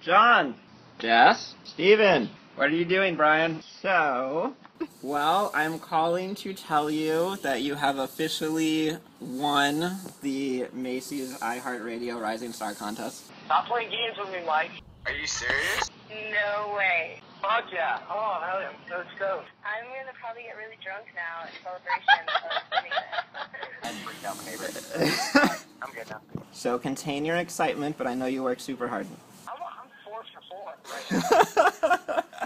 John. Jess. Steven. What are you doing, Brian? So, well, I'm calling to tell you that you have officially won the Macy's iHeartRadio Rising Star Contest. Stop playing games with me, Mike. Are you serious? No way. Fuck yeah. Oh, hell yeah. Let's go. I'm going to probably get really drunk now in celebration of winning this. I freaked out my neighbor. I'm good now. So contain your excitement, but I know you work super hard. I'm 4 for 4 right now.